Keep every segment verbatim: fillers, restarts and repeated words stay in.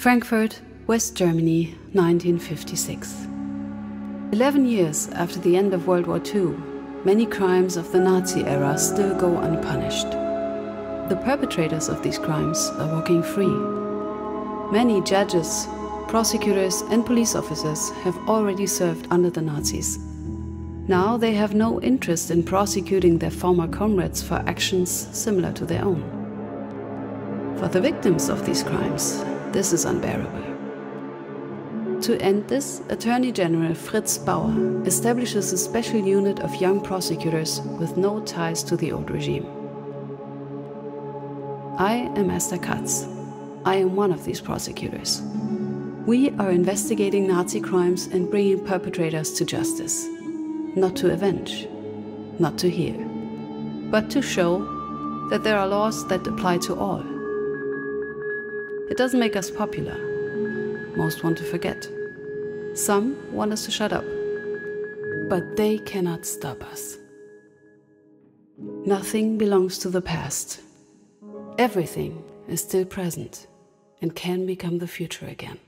Frankfurt, West Germany, nineteen fifty-six. Eleven years after the end of World War Two, many crimes of the Nazi era still go unpunished. The perpetrators of these crimes are walking free. Many judges, prosecutors, and police officers have already served under the Nazis. Now they have no interest in prosecuting their former comrades for actions similar to their own. For the victims of these crimes, this is unbearable. To end this, Attorney General Fritz Bauer establishes a special unit of young prosecutors with no ties to the old regime. I am Esther Katz. I am one of these prosecutors. We are investigating Nazi crimes and bringing perpetrators to justice. Not to avenge, not to hear, but to show that there are laws that apply to all. It doesn't make us popular. Most want to forget. Some want us to shut up. But they cannot stop us. Nothing belongs to the past. Everything is still present and can become the future again.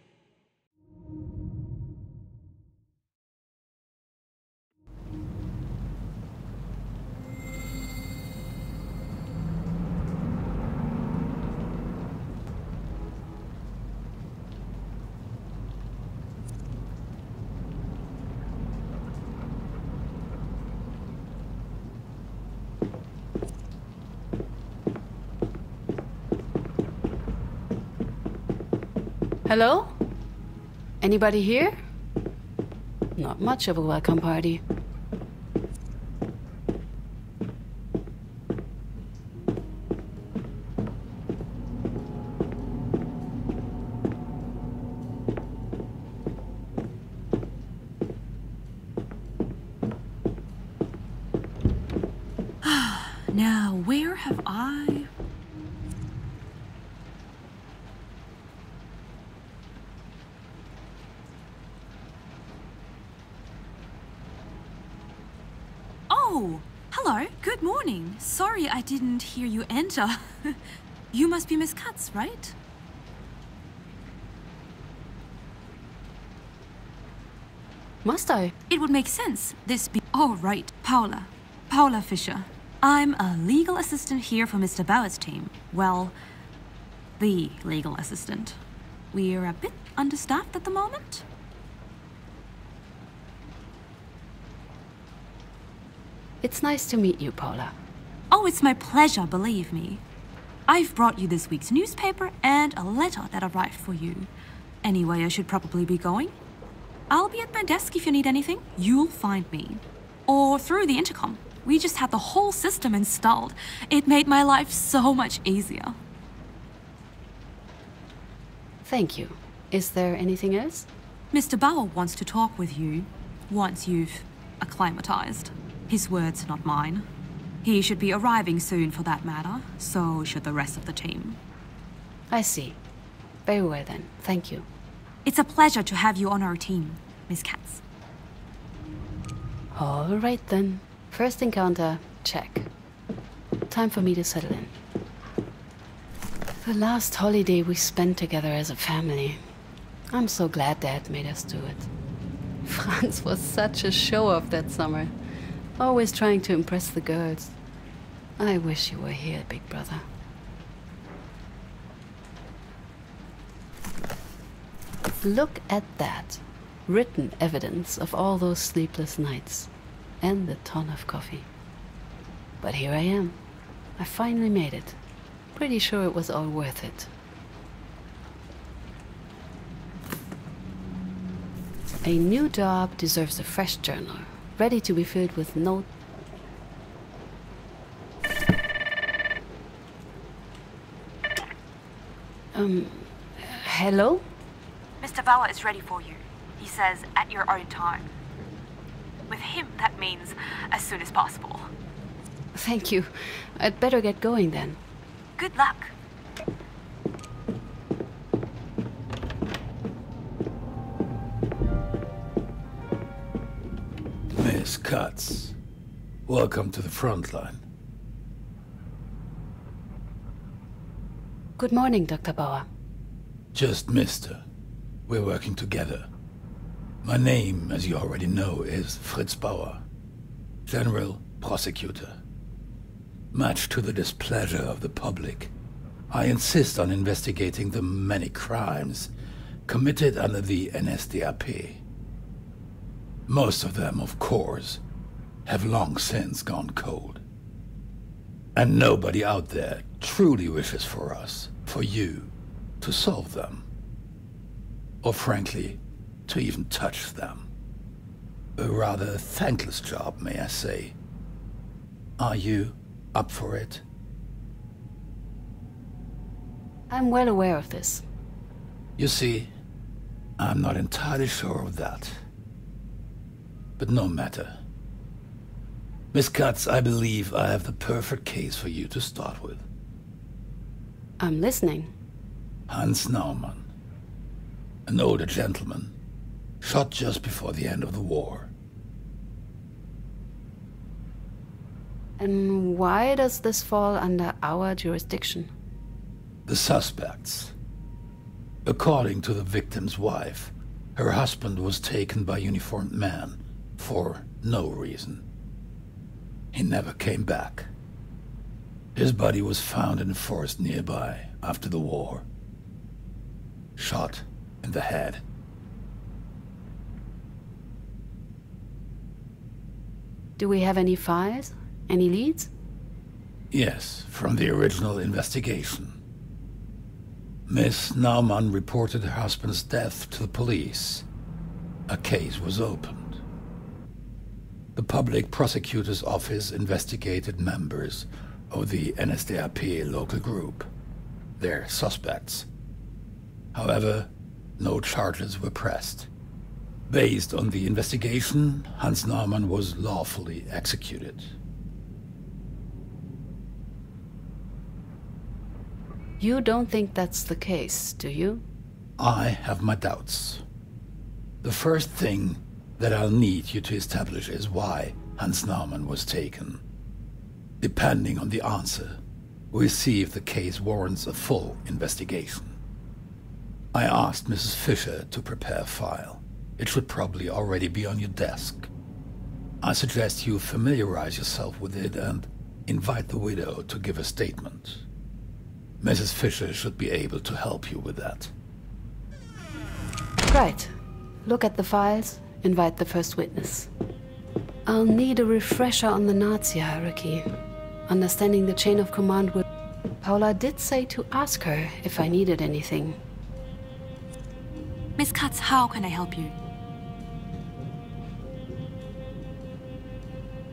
Hello? Anybody here? Not much of a welcome party. Now, where have I... Morning. Sorry I didn't hear you enter. You must be Miss Katz, right? Must I? It would make sense. This be... Oh, right. Paula. Paula Fisher. I'm a legal assistant here for Mister Bauer's team. Well, the legal assistant. We're a bit understaffed at the moment. It's nice to meet you, Paula. Oh, it's my pleasure, believe me. I've brought you this week's newspaper and a letter that arrived for you. Anyway, I should probably be going. I'll be at my desk if you need anything. You'll find me. Or through the intercom. We just had the whole system installed. It made my life so much easier. Thank you. Is there anything else? Mister Bauer wants to talk with you once you've acclimatized. His words, not mine. He should be arriving soon for that matter, so should the rest of the team. I see. Very well then, thank you. It's a pleasure to have you on our team, Miss Katz. All right then. First encounter, check. Time for me to settle in. The last holiday we spent together as a family. I'm so glad Dad made us do it. Franz was such a show-off that summer. Always trying to impress the girls. I wish you were here, big brother. Look at that. Written evidence of all those sleepless nights. And the ton of coffee. But here I am. I finally made it. Pretty sure it was all worth it. A new job deserves a fresh journal. Ready to be filled with notes. Um, hello? Mister Bauer is ready for you. He says, at your own time. With him, that means as soon as possible. Thank you. I'd better get going then. Good luck. Miss Katz, welcome to the front line. Good morning, Doctor Bauer. Just Mister. We're working together. My name, as you already know, is Fritz Bauer, General Prosecutor. Much to the displeasure of the public, I insist on investigating the many crimes committed under the N S D A P. Most of them, of course, have long since gone cold. And nobody out there truly wishes for us, for you, to solve them. Or frankly, to even touch them. A rather thankless job, may I say. Are you up for it? I'm well aware of this. You see, I'm not entirely sure of that. But no matter. Miss Katz, I believe I have the perfect case for you to start with. I'm listening. Hans Naumann, an older gentleman, shot just before the end of the war. And why does this fall under our jurisdiction? The suspects. According to the victim's wife, her husband was taken by uniformed men for no reason. He never came back. His body was found in a forest nearby after the war. Shot in the head. Do we have any files? Any leads? Yes, from the original investigation. Miss Naumann reported her husband's death to the police. A case was opened. The public prosecutor's office investigated members of the N S D A P local group, their suspects. However, no charges were pressed. Based on the investigation, Hans Naumann was lawfully executed. You don't think that's the case, do you? I have my doubts. The first thing that I'll need you to establish is why Hans Naumann was taken. Depending on the answer, we'll see if the case warrants a full investigation. I asked Missus Fisher to prepare a file. It should probably already be on your desk. I suggest you familiarize yourself with it and invite the widow to give a statement. Missus Fisher should be able to help you with that. Right. Look at the files, invite the first witness. I'll need a refresher on the Nazi hierarchy. Understanding the chain of command will... Paula did say to ask her if I needed anything. Miss Katz, how can I help you?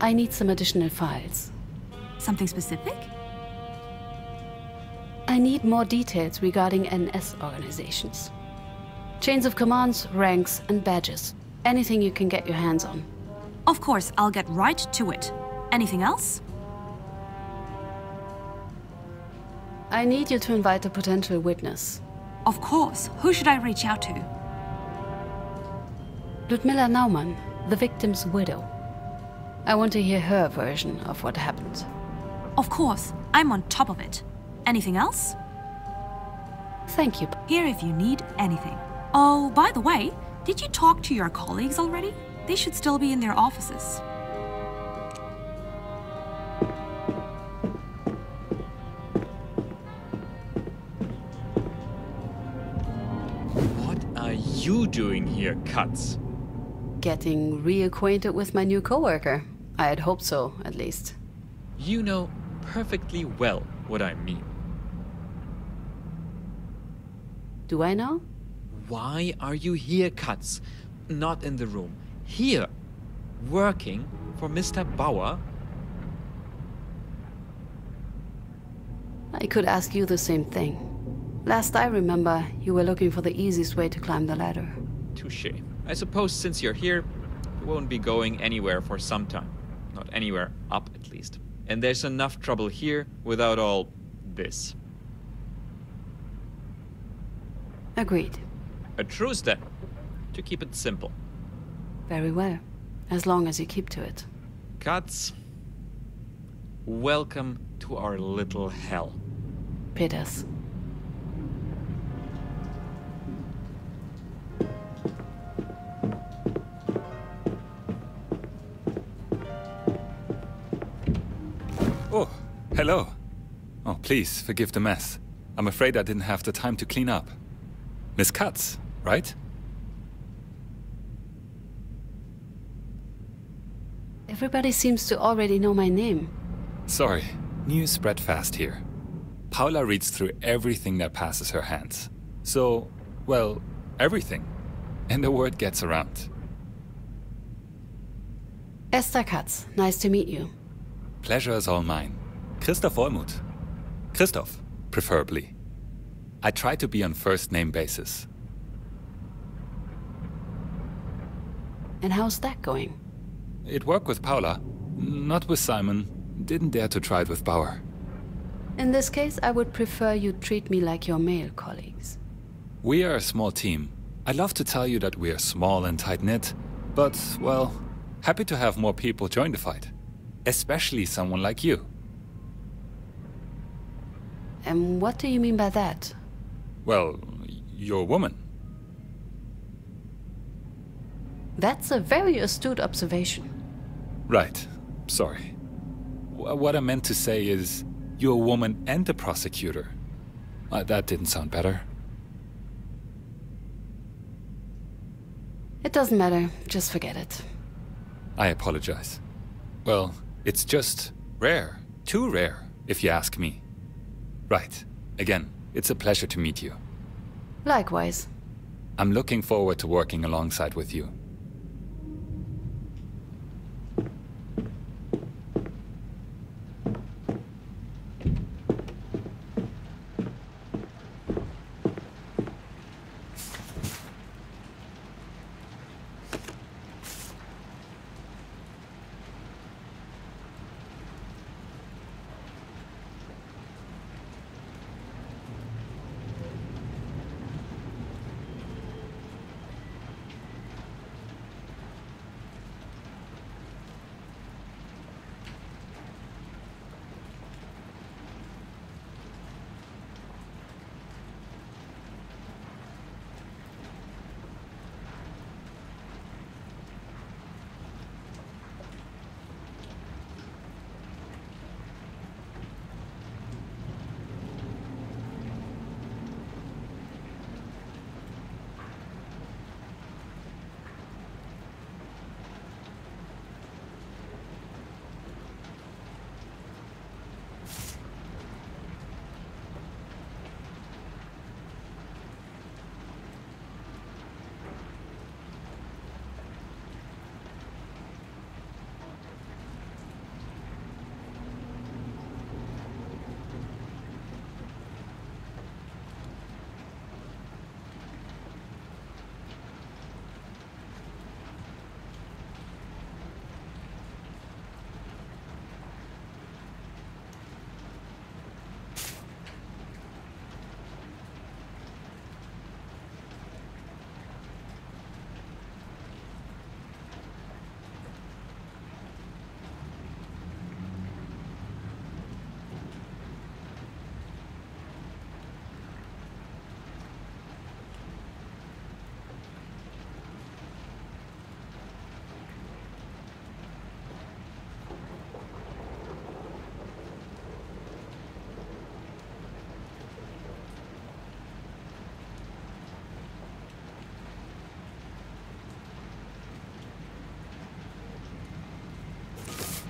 I need some additional files. Something specific? I need more details regarding N S organizations. Chains of commands, ranks, and badges. Anything you can get your hands on. Of course, I'll get right to it. Anything else? I need you to invite a potential witness. Of course. Who should I reach out to? Ludmilla Naumann, the victim's widow. I want to hear her version of what happened. Of course. I'm on top of it. Anything else? Thank you. Here if you need anything. Oh, by the way, did you talk to your colleagues already? They should still be in their offices. What are you doing here, Katz? Getting reacquainted with my new coworker. I had hoped so, at least. You know perfectly well what I mean. Do I know? Why are you here, Katz? Not in the room. Here, working for Mister Bauer? I could ask you the same thing. Last I remember, you were looking for the easiest way to climb the ladder. Touché. I suppose since you're here, you won't be going anywhere for some time. Not anywhere up, at least. And there's enough trouble here without all this. Agreed. A truce, then, to keep it simple. Very well, as long as you keep to it. Katz, welcome to our little hell. Peters. Oh, hello. Oh, please, forgive the mess. I'm afraid I didn't have the time to clean up. Miss Katz, right? Everybody seems to already know my name. Sorry, news spread fast here. Paula reads through everything that passes her hands. So, well, everything. And the word gets around. Esther Katz, nice to meet you. Pleasure is all mine. Christoph Vollmuth. Christoph, preferably. I try to be on first-name basis. And how's that going? It worked with Paula, not with Simon. Didn't dare to try it with Bauer. In this case, I would prefer you treat me like your male colleagues. We are a small team. I'd love to tell you that we are small and tight-knit, but, well, happy to have more people join the fight. Especially someone like you. And what do you mean by that? Well, you're a woman. That's a very astute observation. Right. Sorry. W- what I meant to say is, you're a woman and a prosecutor. Uh, that didn't sound better. It doesn't matter. Just forget it. I apologize. Well, it's just rare. Too rare, if you ask me. Right. Again, it's a pleasure to meet you. Likewise. I'm looking forward to working alongside with you.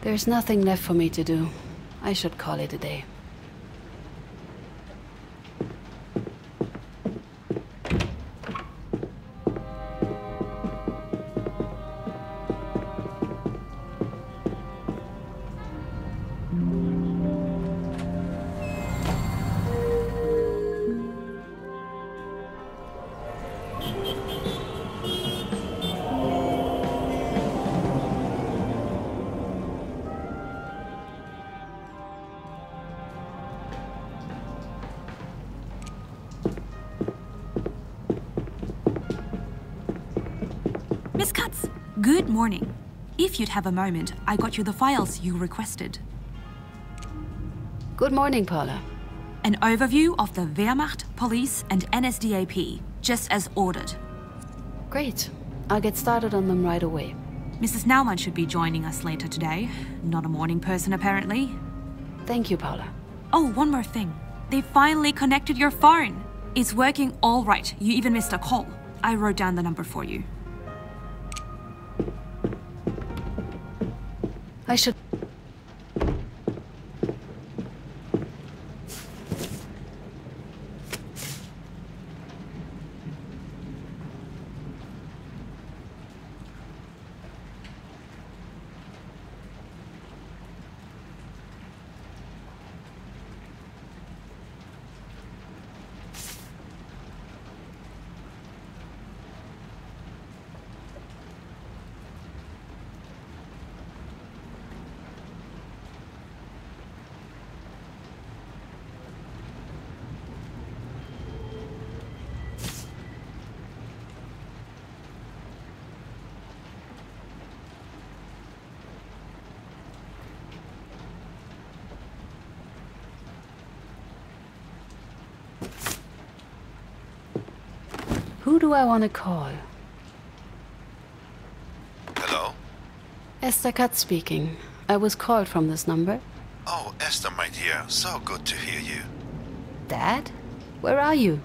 There's nothing left for me to do. I should call it a day. Good morning. If you'd have a moment, I got you the files you requested. Good morning, Paula. An overview of the Wehrmacht, police, and N S D A P, just as ordered. Great. I'll get started on them right away. Missus Naumann should be joining us later today. Not a morning person, apparently. Thank you, Paula. Oh, one more thing. They finally connected your phone. It's working all right. You even missed a call. I wrote down the number for you. I should... Who do I want to call? Hello? Esther Katz speaking. I was called from this number. Oh, Esther, my dear. So good to hear you. Dad? Where are you?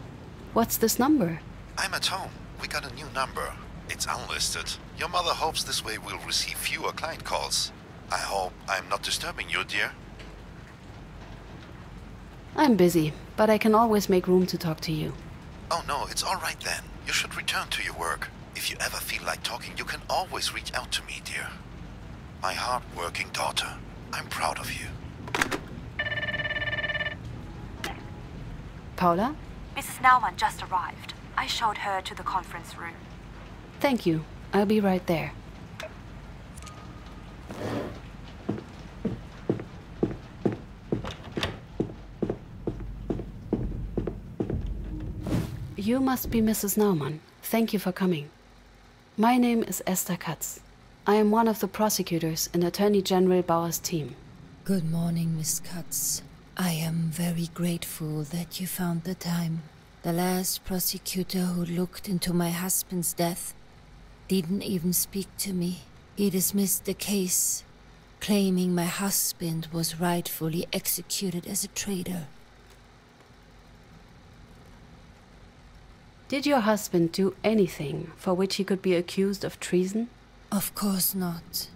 What's this number? I'm at home. We got a new number. It's unlisted. Your mother hopes this way we'll receive fewer client calls. I hope I'm not disturbing you, dear. I'm busy, but I can always make room to talk to you. Oh no, it's all right then. You should return to your work. If you ever feel like talking, you can always reach out to me, dear. My hard-working daughter. I'm proud of you. Paula? Missus Naumann just arrived. I showed her to the conference room. Thank you. I'll be right there. You must be Missus Naumann. Thank you for coming. My name is Esther Katz. I am one of the prosecutors in Attorney General Bauer's team. Good morning, Miss Katz. I am very grateful that you found the time. The last prosecutor who looked into my husband's death didn't even speak to me. He dismissed the case, claiming my husband was rightfully executed as a traitor. Did your husband do anything for which he could be accused of treason? Of course not.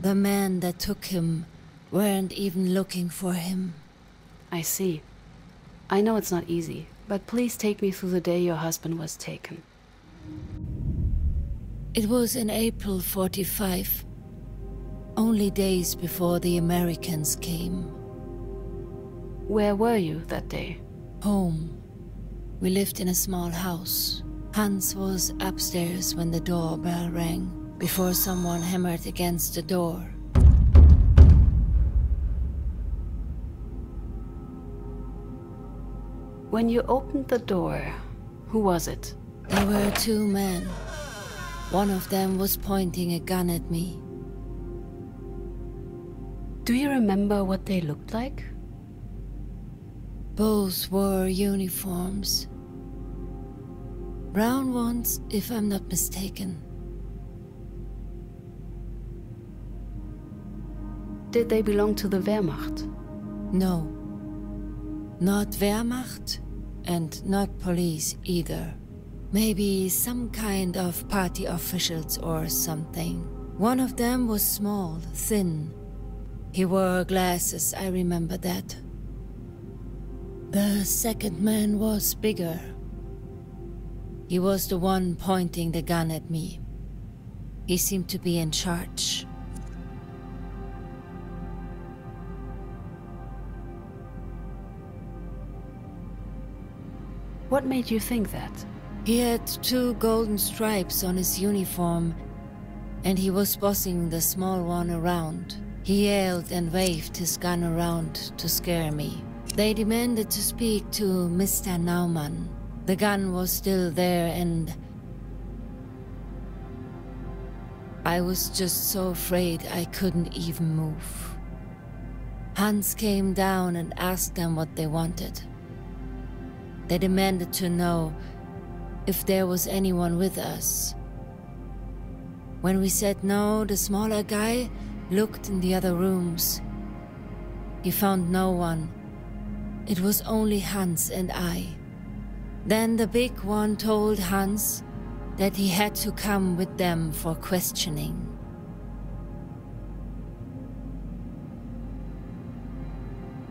The men that took him weren't even looking for him. I see. I know it's not easy, but please take me through the day your husband was taken. It was in April forty-five, only days before the Americans came. Where were you that day? Home. We lived in a small house. Hans was upstairs when the doorbell rang, before someone hammered against the door. When you opened the door, who was it? There were two men. One of them was pointing a gun at me. Do you remember what they looked like? Both wore uniforms. Brown ones, if I'm not mistaken. Did they belong to the Wehrmacht? No. Not Wehrmacht and not police either. Maybe some kind of party officials or something. One of them was small, thin. He wore glasses, I remember that. The second man was bigger. He was the one pointing the gun at me. He seemed to be in charge. What made you think that? He had two golden stripes on his uniform, and he was bossing the small one around. He yelled and waved his gun around to scare me. They demanded to speak to Mister Naumann. The gun was still there and... I was just so afraid I couldn't even move. Hans came down and asked them what they wanted. They demanded to know if there was anyone with us. When we said no, the smaller guy looked in the other rooms. He found no one. It was only Hans and I. Then the big one told Hans that he had to come with them for questioning.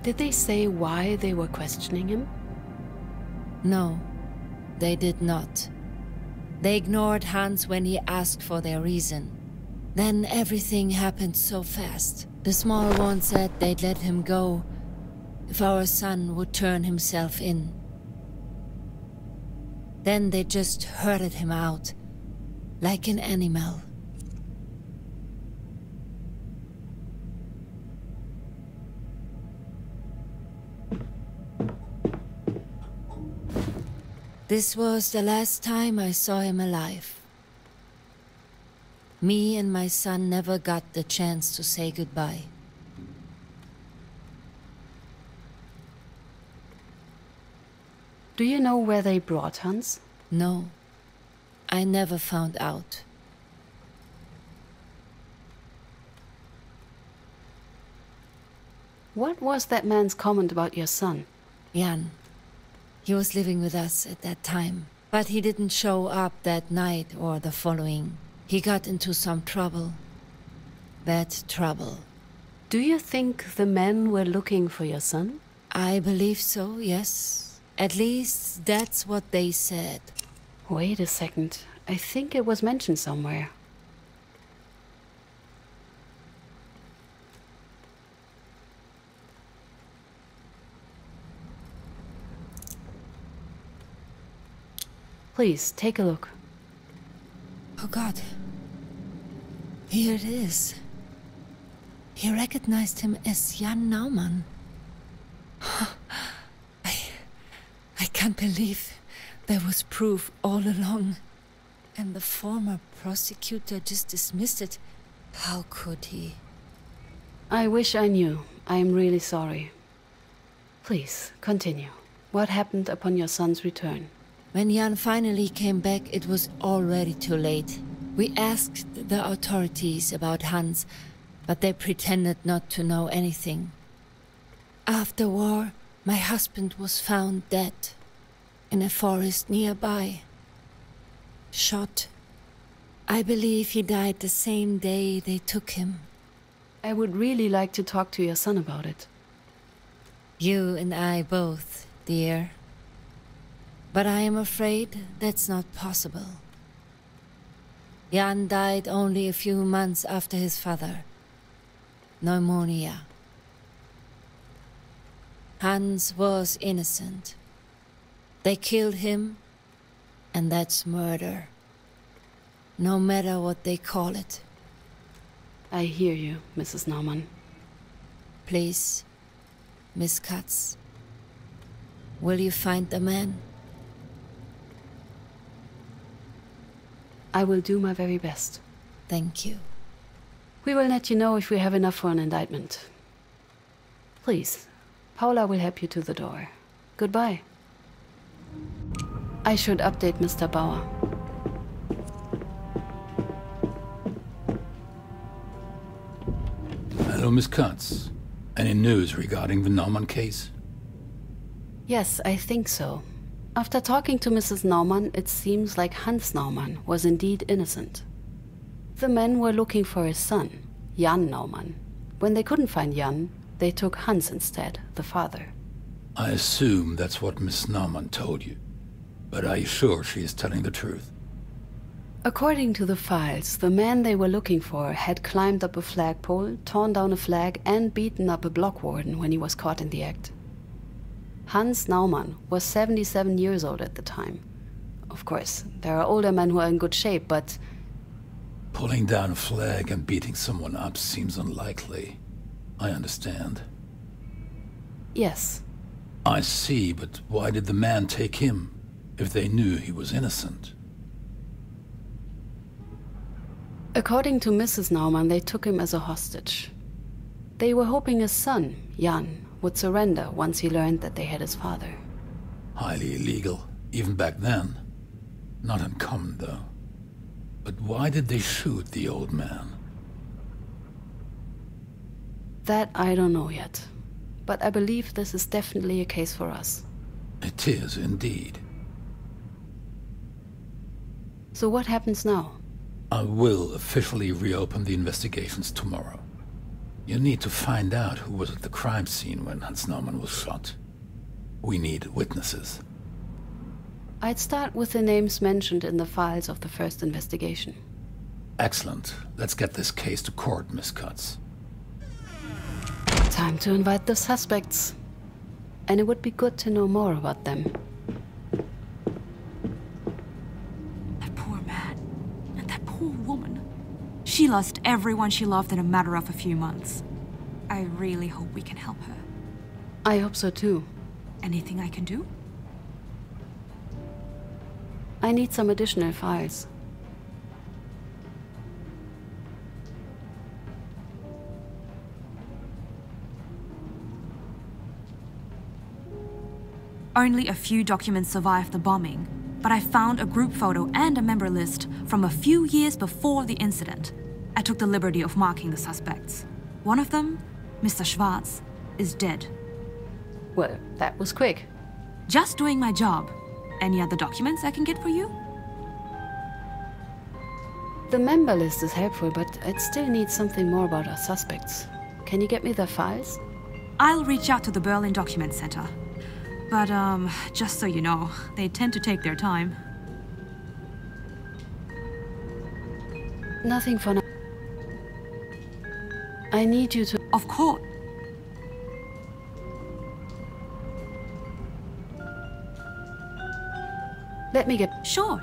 Did they say why they were questioning him? No, they did not. They ignored Hans when he asked for their reason. Then everything happened so fast. The small one said they'd let him go if our son would turn himself in. Then they just herded him out, like an animal. This was the last time I saw him alive. Me and my son never got the chance to say goodbye. Do you know where they brought Hans? No, I never found out. What was that man's comment about your son? Jan. He was living with us at that time, but he didn't show up that night or the following. He got into some trouble. Bad trouble. Do you think the men were looking for your son? I believe so, yes. At least that's what they said. Wait a second. I think it was mentioned somewhere. Please, take a look. Oh God. Here it is. He recognized him as Jan Naumann. I... I can't believe there was proof all along. And the former prosecutor just dismissed it. How could he? I wish I knew. I am really sorry. Please, continue. What happened upon your son's return? When Jan finally came back, it was already too late. We asked the authorities about Hans, but they pretended not to know anything. After war, my husband was found dead in a forest nearby. Shot. I believe he died the same day they took him. I would really like to talk to your son about it. You and I both, dear. But I am afraid that's not possible. Jan died only a few months after his father. Pneumonia. Hans was innocent. They killed him, and that's murder. No matter what they call it. I hear you, Missus Naumann. Please, Miss Katz. Will you find the man? I will do my very best. Thank you. We will let you know if we have enough for an indictment. Please, Paula will help you to the door. Goodbye. I should update Mister Bauer. Hello, Miss Katz. Any news regarding the Naumann case? Yes, I think so. After talking to Missus Naumann, it seems like Hans Naumann was indeed innocent. The men were looking for his son, Jan Naumann. When they couldn't find Jan, they took Hans instead, the father. I assume that's what Miss Naumann told you. But are you sure she is telling the truth? According to the files, the man they were looking for had climbed up a flagpole, torn down a flag, and beaten up a block warden when he was caught in the act. Hans Naumann was seventy-seven years old at the time. Of course, there are older men who are in good shape, but... Pulling down a flag and beating someone up seems unlikely. I understand. Yes. I see, but why did the man take him, if they knew he was innocent? According to Missus Naumann, they took him as a hostage. They were hoping his son, Jan, would surrender once he learned that they had his father. Highly illegal, even back then. Not uncommon, though. But why did they shoot the old man? That I don't know yet. But I believe this is definitely a case for us. It is indeed. So what happens now? I will officially reopen the investigations tomorrow. You need to find out who was at the crime scene when Hans Naumann was shot. We need witnesses. I'd start with the names mentioned in the files of the first investigation. Excellent. Let's get this case to court, Miss Katz. Time to invite the suspects. And it would be good to know more about them. That poor man. And that poor woman. She lost everyone she loved in a matter of a few months. I really hope we can help her. I hope so too. Anything I can do? I need some additional files. Only a few documents survived the bombing, but I found a group photo and a member list from a few years before the incident. I took the liberty of marking the suspects. One of them, Mister Schwarz, is dead. Well, that was quick. Just doing my job. Any other documents I can get for you? The member list is helpful, but I'd still need something more about our suspects. Can you get me their files? I'll reach out to the Berlin Document Center. But, um, just so you know, they tend to take their time. Nothing for now. I need you to... Of course. Let me get... Sure.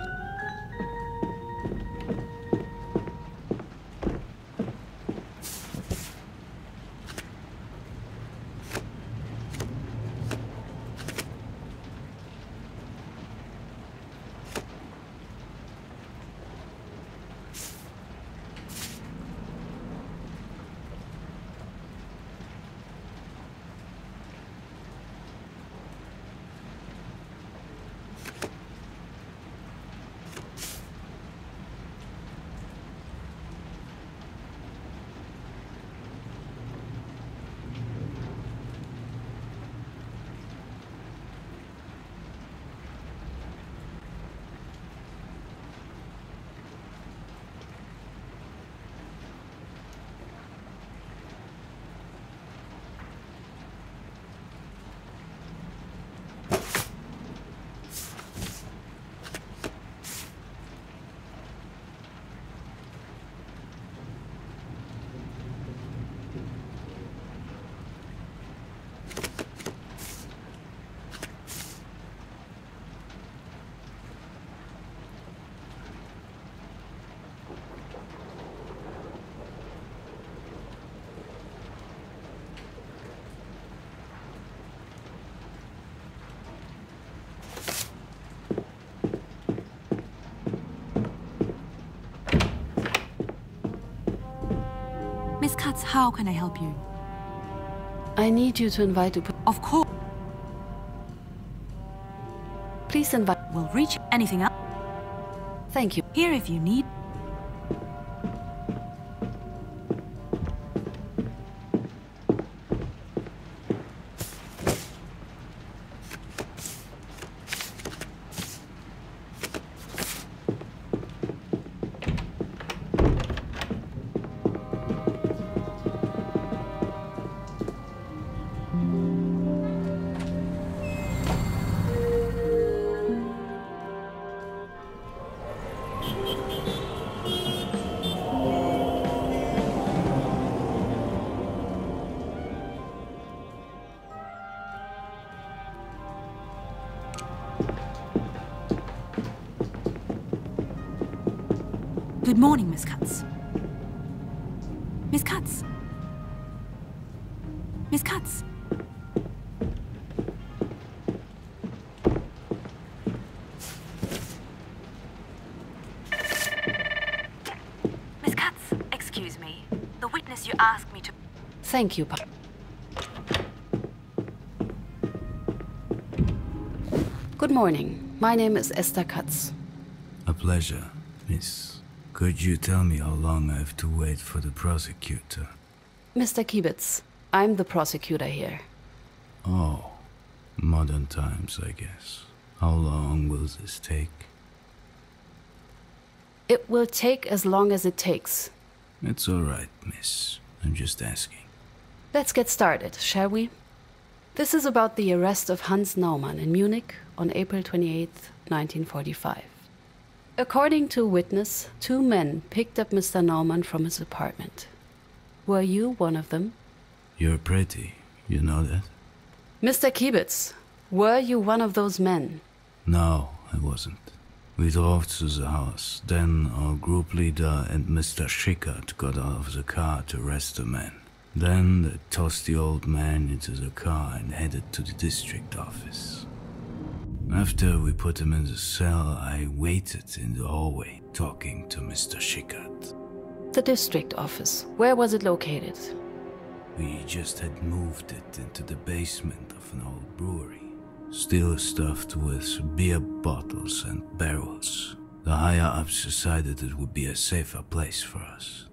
Katz, how can I help you? I need you to invite a... Of course. Please invite... We'll reach anything else. Thank you. Here if you need... Good morning, Miss Katz. Miss Katz. Miss Katz. Miss Katz, excuse me. The witness you asked me to... Thank you, Paula. Good morning. My name is Esther Katz. A pleasure, Miss... Could you tell me how long I have to wait for the prosecutor? Mister Kiebitz, I'm the prosecutor here. Oh, modern times, I guess. How long will this take? It will take as long as it takes. It's all right, miss. I'm just asking. Let's get started, shall we? This is about the arrest of Hans Naumann in Munich on April twenty-eighth, nineteen forty-five. According to a witness, two men picked up Mister Naumann from his apartment. Were you one of them? You're pretty, you know that? Mister Kiebitz, were you one of those men? No, I wasn't. We drove to the house. Then our group leader and Mister Schickert got out of the car to arrest the man. Then they tossed the old man into the car and headed to the district office. After we put him in the cell, I waited in the hallway, talking to Mister Schickert. The district office, where was it located? We just had moved it into the basement of an old brewery, still stuffed with beer bottles and barrels. The higher-ups decided it would be a safer place for us,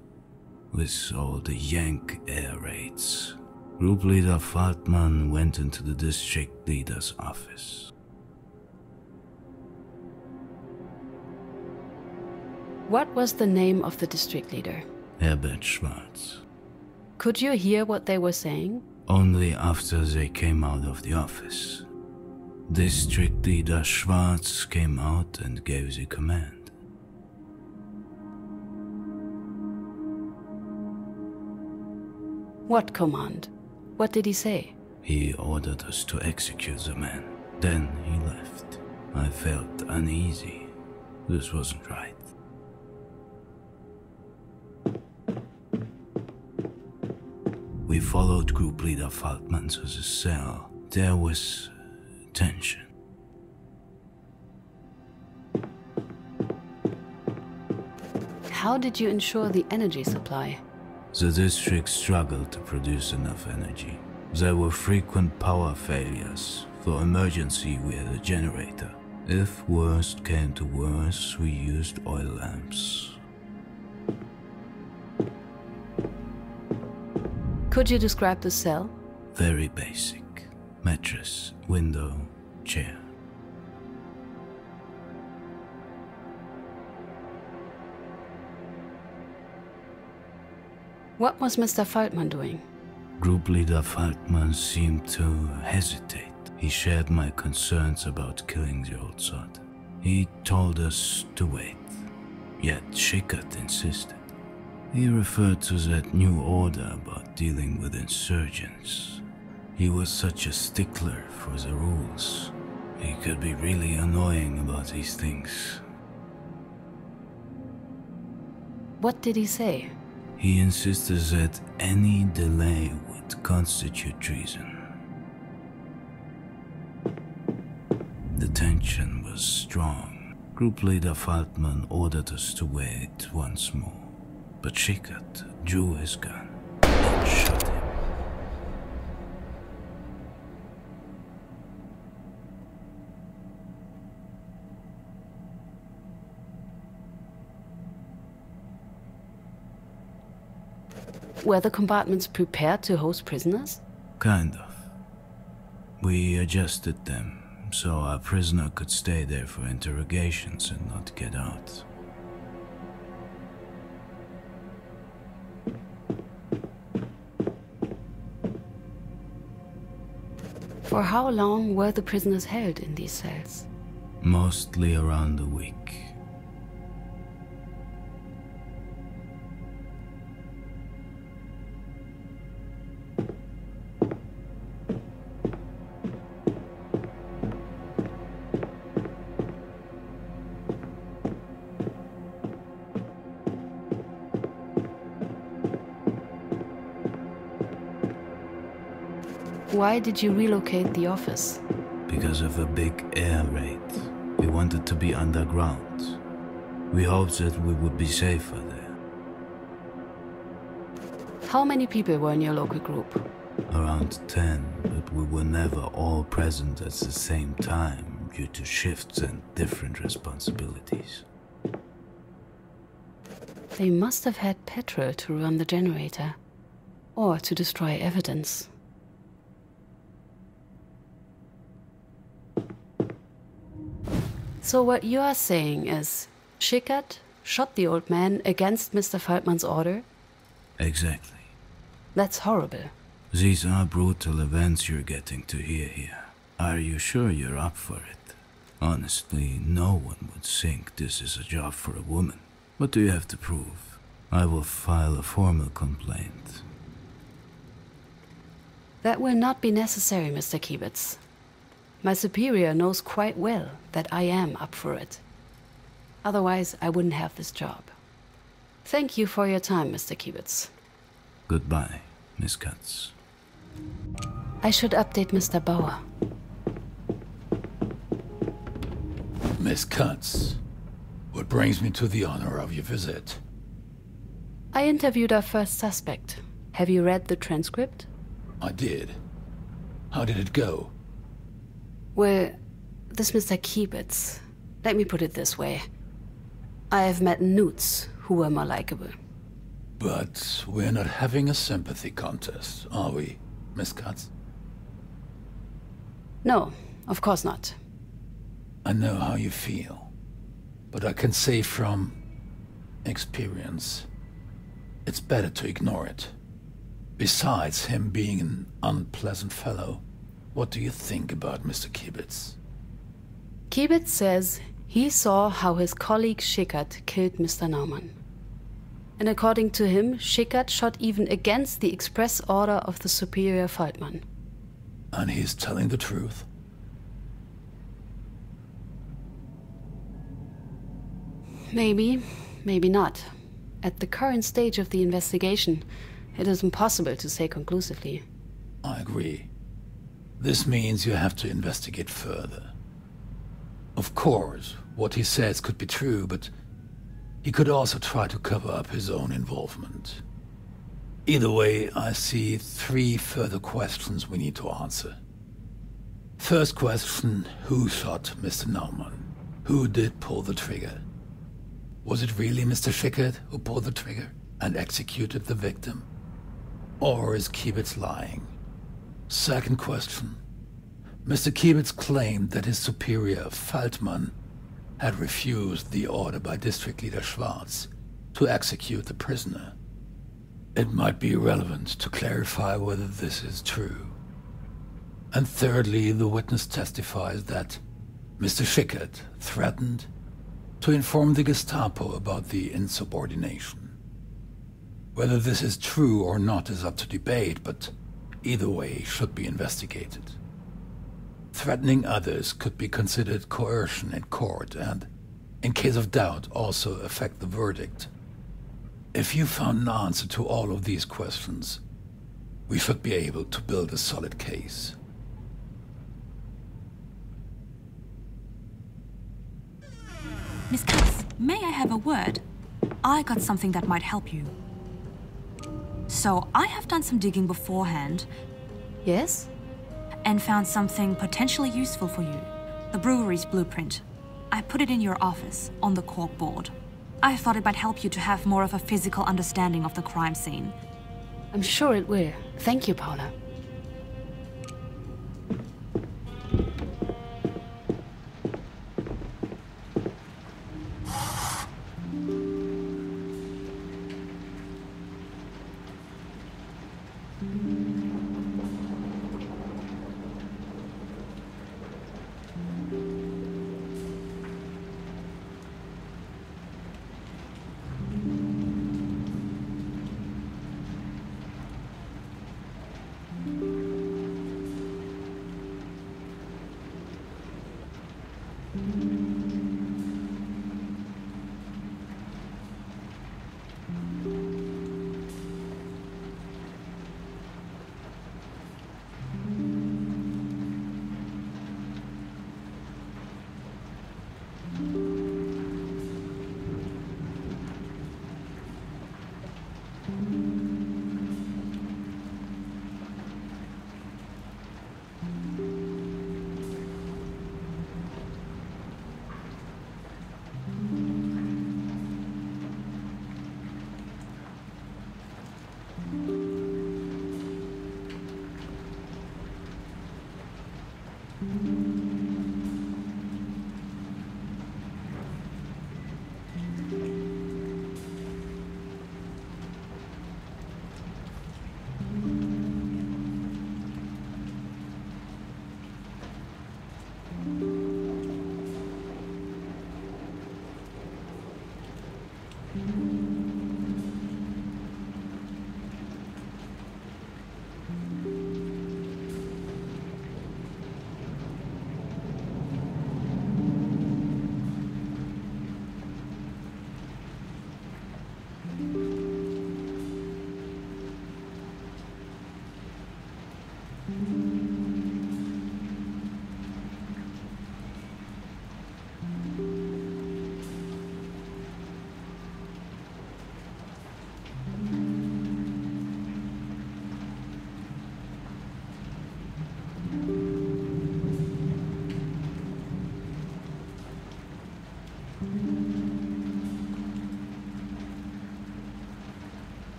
with all the Yank air raids. Group leader Faltmann went into the district leader's office. What was the name of the district leader? Herbert Schwarz. Could you hear what they were saying? Only after they came out of the office. District leader Schwarz came out and gave the command. What command? What did he say? He ordered us to execute the man. Then he left. I felt uneasy. This wasn't right. We followed group leader Faltmann to the cell. There was tension. How did you ensure the energy supply? The district struggled to produce enough energy. There were frequent power failures. For emergency, we had a generator. If worst came to worst, we used oil lamps. Could you describe the cell? Very basic. Mattress, window, chair. What was Mister Faltmann doing? Group leader Faltmann seemed to hesitate. He shared my concerns about killing the old sod. He told us to wait, yet Schickert insisted. He referred to that new order about dealing with insurgents. He was such a stickler for the rules. He could be really annoying about these things. What did he say? He insisted that any delay would constitute treason. The tension was strong. Group leader Faltmann ordered us to wait once more. But Schickert drew his gun and shot him. Were the compartments prepared to host prisoners? Kind of. We adjusted them so our prisoner could stay there for interrogations and not get out. For how long were the prisoners held in these cells? Mostly around a week. Why did you relocate the office? Because of a big air raid. We wanted to be underground. We hoped that we would be safer there. How many people were in your local group? Around ten, but we were never all present at the same time due to shifts and different responsibilities. They must have had petrol to run the generator, or to destroy evidence. So what you are saying is, Schickert shot the old man against Mister Faltmann's order? Exactly. That's horrible. These are brutal events you're getting to hear here. Are you sure you're up for it? Honestly, no one would think this is a job for a woman. What do you have to prove? I will file a formal complaint. That will not be necessary, Mister Kiebitz. My superior knows quite well that I am up for it. Otherwise, I wouldn't have this job. Thank you for your time, Mister Kiebitz. Goodbye, Miss Katz. I should update Mister Bauer. Miss Katz, what brings me to the honor of your visit? I interviewed our first suspect. Have you read the transcript? I did. How did it go? Well, this Mister Kiebitz, let me put it this way. I have met newts who were more likable. But we're not having a sympathy contest, are we, Miss Katz? No, of course not. I know how you feel, but I can say from experience, it's better to ignore it. Besides him being an unpleasant fellow, what do you think about Mister Kiebitz? Kiebitz says he saw how his colleague Schickert killed Mister Naumann. And according to him, Schickert shot even against the express order of the superior Faltmann. And he's telling the truth? Maybe, maybe not. At the current stage of the investigation, it is impossible to say conclusively. I agree. This means you have to investigate further. Of course, what he says could be true, but he could also try to cover up his own involvement. Either way, I see three further questions we need to answer. First question, who shot Mister Naumann? Who did pull the trigger? Was it really Mister Schickert who pulled the trigger and executed the victim? Or is Kiebitz lying? Second question. Mister Kiebitz claimed that his superior, Faltmann, had refused the order by District Leader Schwarz to execute the prisoner. It might be relevant to clarify whether this is true. And thirdly, the witness testifies that Mister Schickert threatened to inform the Gestapo about the insubordination. Whether this is true or not is up to debate, but either way should be investigated. Threatening others could be considered coercion in court and, in case of doubt, also affect the verdict. If you found an answer to all of these questions, we should be able to build a solid case. Miss Katz, may I have a word? I got something that might help you. So, I have done some digging beforehand. Yes? And found something potentially useful for you. The brewery's blueprint. I put it in your office, on the corkboard. I thought it might help you to have more of a physical understanding of the crime scene. I'm sure it will. Thank you, Paula.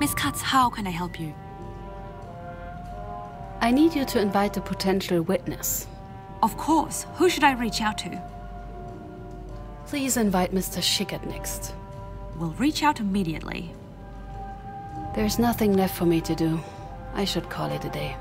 Miss Katz, how can I help you? I need you to invite a potential witness. Of course. Who should I reach out to? Please invite Mister Schickert next. We'll reach out immediately. There's nothing left for me to do. I should call it a day.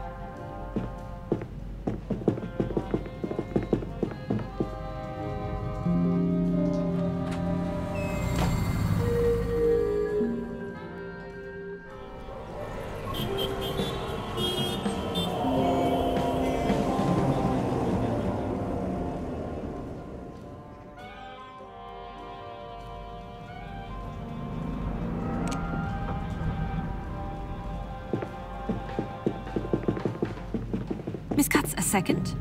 Second?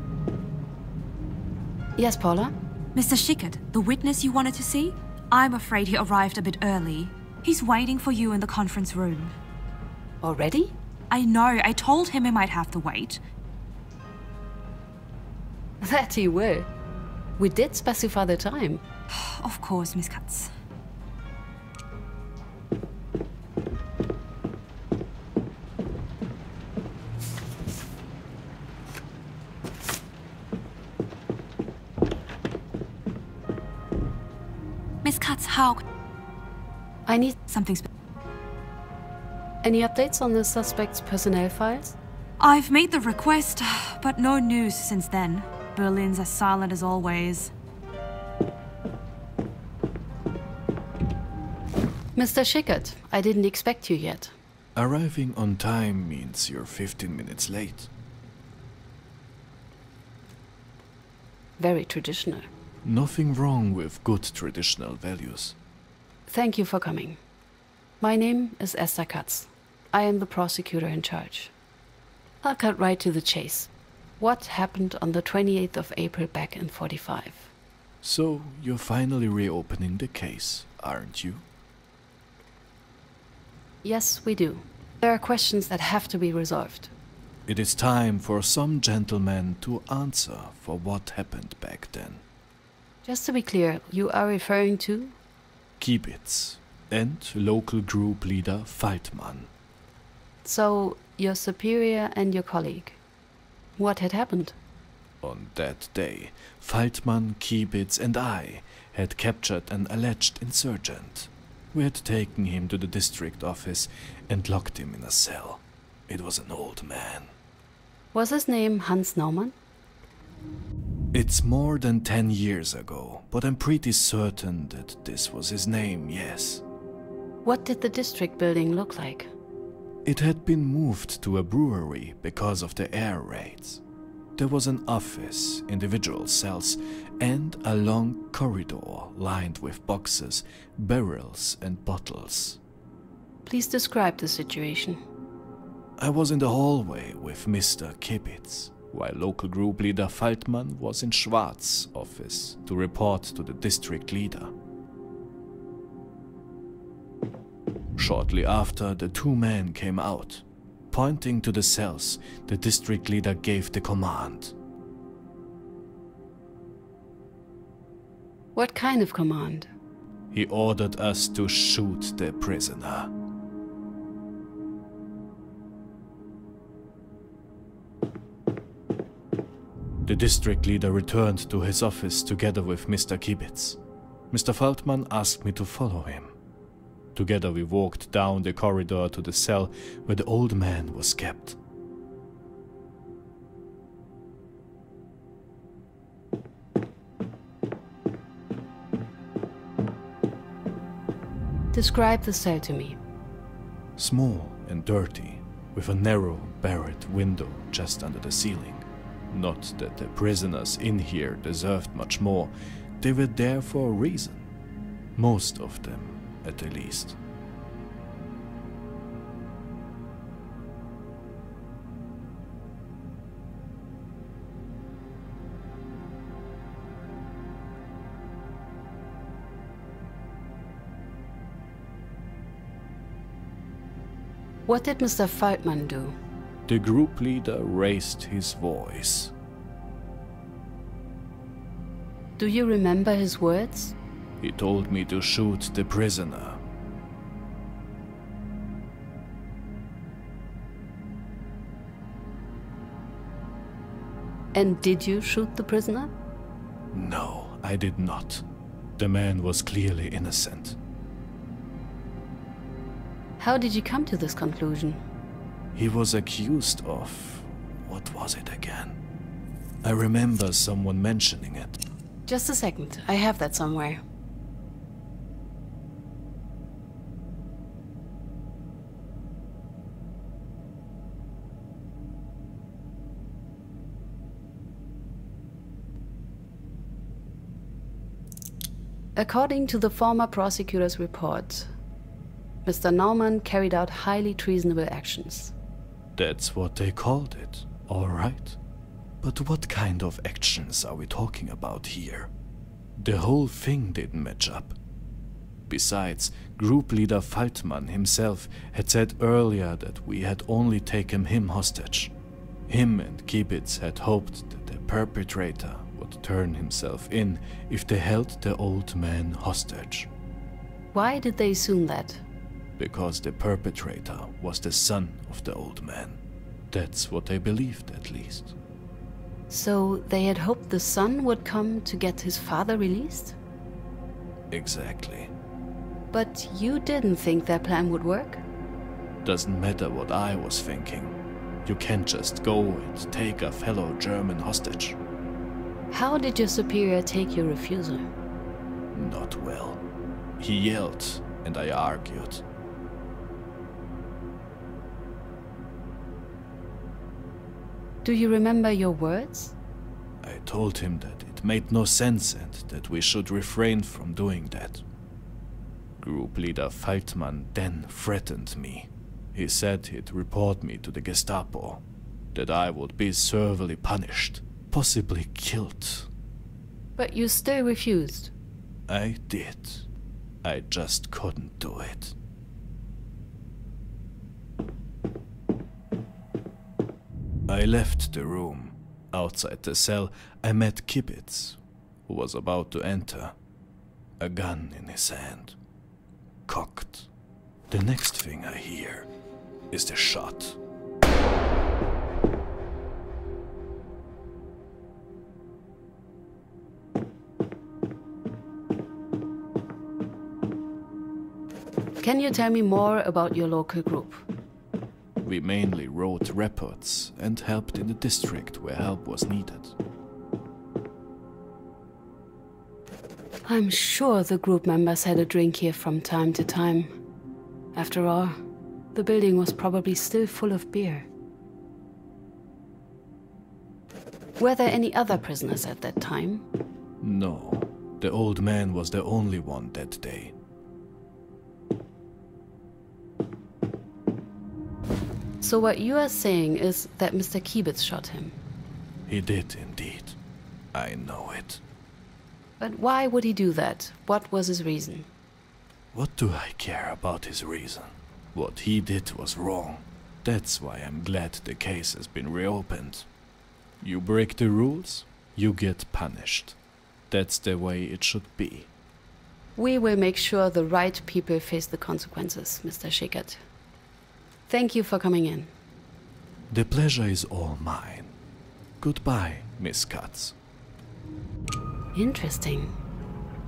Yes, Paula? Mister Schickert, the witness you wanted to see? I'm afraid he arrived a bit early. He's waiting for you in the conference room. Already? I know. I told him he might have to wait. That he will. We did specify the time. Of course, Miss Katz. I need something special. Any updates on the suspect's personnel files? I've made the request, but no news since then. Berlin's as silent as always. Mister Schickert, I didn't expect you yet. Arriving on time means you're fifteen minutes late. Very traditional. Nothing wrong with good traditional values. Thank you for coming. My name is Esther Katz. I am the prosecutor in charge. I'll cut right to the chase. What happened on the twenty-eighth of April back in forty-five? So, you're finally reopening the case, aren't you? Yes, we do. There are questions that have to be resolved. It is time for some gentlemen to answer for what happened back then. Just to be clear, you are referring to? Kiebitz and local group leader Faltmann. So, your superior and your colleague. What had happened? On that day, Faltmann, Kiebitz and I had captured an alleged insurgent. We had taken him to the district office and locked him in a cell. It was an old man. Was his name Hans Naumann? It's more than ten years ago, but I'm pretty certain that this was his name, yes. What did the district building look like? It had been moved to a brewery because of the air raids. There was an office, individual cells, and a long corridor lined with boxes, barrels and bottles. Please describe the situation. I was in the hallway with Mister Kiebitz, while local group leader Faltmann was in Schwarz's office to report to the district leader. Shortly after, the two men came out. Pointing to the cells, the district leader gave the command. What kind of command? He ordered us to shoot the prisoner. The district leader returned to his office together with Mister Kiebitz. Mister Faltmann asked me to follow him. Together we walked down the corridor to the cell where the old man was kept. Describe the cell to me. Small and dirty, with a narrow barred window just under the ceiling. Not that the prisoners in here deserved much more, they were there for a reason. Most of them, at the least. What did Mister Faltmann do? The group leader raised his voice. Do you remember his words? He told me to shoot the prisoner. And did you shoot the prisoner? No, I did not. The man was clearly innocent. How did you come to this conclusion? He was accused of... what was it again? I remember someone mentioning it. Just a second, I have that somewhere. According to the former prosecutor's report, Mister Naumann carried out highly treasonable actions. That's what they called it, all right. But what kind of actions are we talking about here? The whole thing didn't match up. Besides, group leader Faltmann himself had said earlier that we had only taken him hostage. Him and Kiebitz had hoped that the perpetrator would turn himself in if they held the old man hostage. Why did they assume that? Because the perpetrator was the son of the old man. That's what they believed, at least. So they had hoped the son would come to get his father released? Exactly. But you didn't think their plan would work? Doesn't matter what I was thinking. You can't just go and take a fellow German hostage. How did your superior take your refusal? Not well. He yelled, and I argued. Do you remember your words? I told him that it made no sense and that we should refrain from doing that. Group leader Faltmann then threatened me. He said he'd report me to the Gestapo, that I would be severely punished, possibly killed. But you still refused. I did. I just couldn't do it. I left the room. Outside the cell, I met Kiebitz, who was about to enter. A gun in his hand. Cocked. The next thing I hear is the shot. Can you tell me more about your local group? We mainly wrote reports and helped in the district where help was needed. I'm sure the group members had a drink here from time to time. After all, the building was probably still full of beer. Were there any other prisoners at that time? No. The old man was the only one that day. So what you are saying is that Mister Kiebitz shot him? He did indeed. I know it. But why would he do that? What was his reason? What do I care about his reason? What he did was wrong. That's why I'm glad the case has been reopened. You break the rules, you get punished. That's the way it should be. We will make sure the right people face the consequences, Mister Schickert. Thank you for coming in. The pleasure is all mine. Goodbye, Miss Katz. Interesting.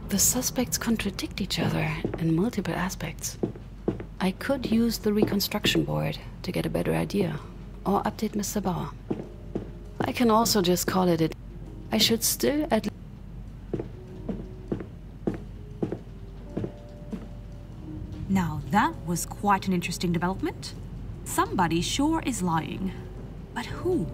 The suspects contradict each other in multiple aspects. I could use the reconstruction board to get a better idea, or update Mister Bauer. I can also just call it a... I should still at least... Now that was quite an interesting development. Somebody sure is lying. But who?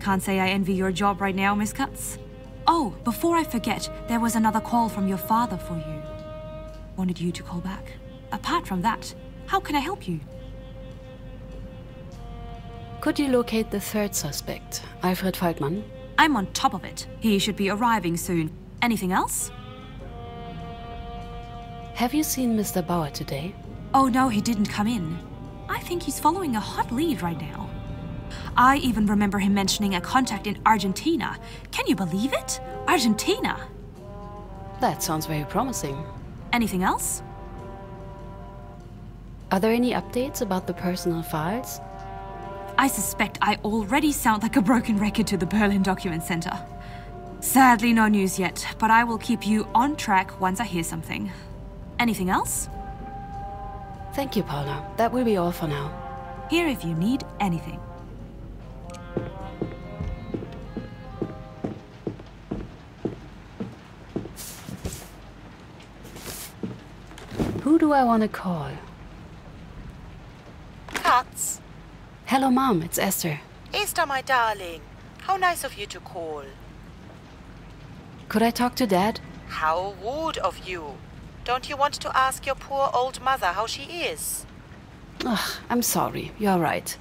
Can't say I envy your job right now, Miss Katz. Oh, before I forget, there was another call from your father for you. Wanted you to call back. Apart from that, how can I help you? Could you locate the third suspect, Alfred Faltmann? I'm on top of it. He should be arriving soon. Anything else? Have you seen Mister Bauer today? Oh no, he didn't come in. I think he's following a hot lead right now. I even remember him mentioning a contact in Argentina. Can you believe it? Argentina! That sounds very promising. Anything else? Are there any updates about the personal files? I suspect I already sound like a broken record to the Berlin Document Center. Sadly, no news yet, but I will keep you on track once I hear something. Anything else? Thank you, Paula. That will be all for now. Here if you need anything. Who do I want to call? Katz. Hello, Mom. It's Esther. Esther, my darling. How nice of you to call. Could I talk to Dad? How rude of you. Don't you want to ask your poor old mother how she is? Ugh, I'm sorry. You're right.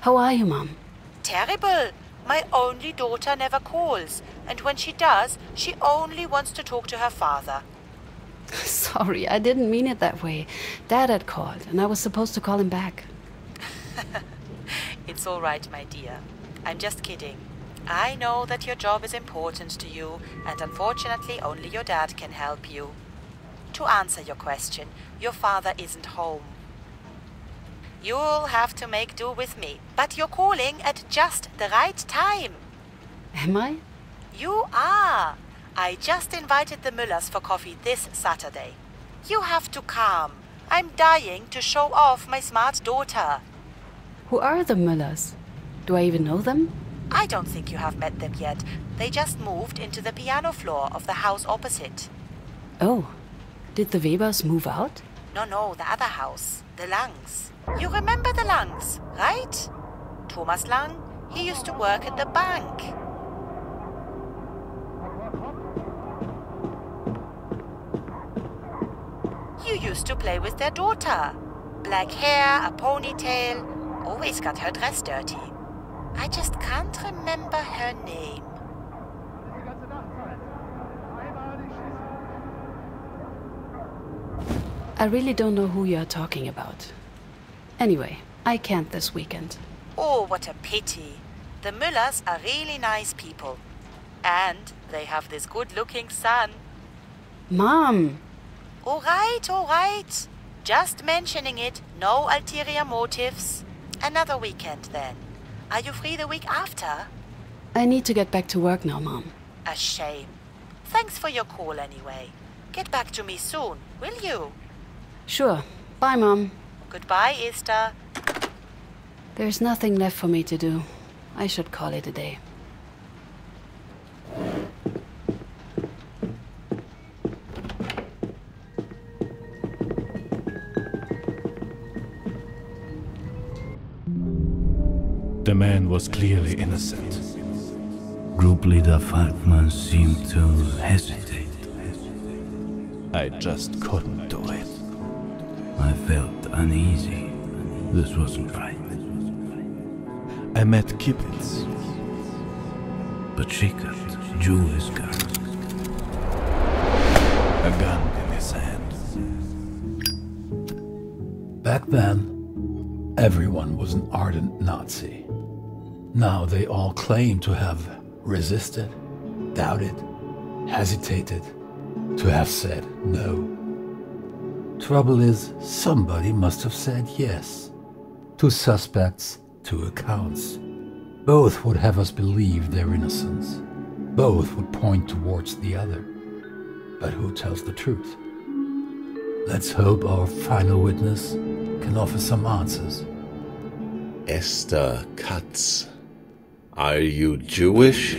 How are you, Mom? Terrible. My only daughter never calls. And when she does, she only wants to talk to her father. Sorry, I didn't mean it that way. Dad had called, and I was supposed to call him back. It's all right, my dear. I'm just kidding. I know that your job is important to you, and unfortunately only your dad can help you. To answer your question, your father isn't home. You'll have to make do with me, but you're calling at just the right time. Am I? You are. I just invited the Müllers for coffee this Saturday. You have to come. I'm dying to show off my smart daughter. Who are the Müllers? Do I even know them? I don't think you have met them yet. They just moved into the piano floor of the house opposite. Oh. Did the Webers move out? No, no, the other house, the Langs. You remember the Langs, right? Thomas Lang, he used to work at the bank. You used to play with their daughter. Black hair, a ponytail, always got her dress dirty. I just can't remember her name. I really don't know who you're talking about. Anyway, I can't this weekend. Oh, what a pity. The Müllers are really nice people. And they have this good-looking son. Mom! All right, all right. Just mentioning it, no ulterior motives. Another weekend then. Are you free the week after? I need to get back to work now, Mom. A shame. Thanks for your call anyway. Get back to me soon, will you? Sure. Bye, Mom. Goodbye, Esther. There's nothing left for me to do. I should call it a day. The man was clearly innocent. Group leader Faltmann seemed to hesitate. I just couldn't do it. I felt uneasy. This wasn't right. I met Kiebitz. But Schickert drew his gun. A gun in his hand. Back then, everyone was an ardent Nazi. Now they all claim to have resisted, doubted, hesitated, to have said no. Trouble is, somebody must have said yes. Two suspects, two accounts. Both would have us believe their innocence. Both would point towards the other. But who tells the truth? Let's hope our final witness can offer some answers. Esther Katz, are you Jewish?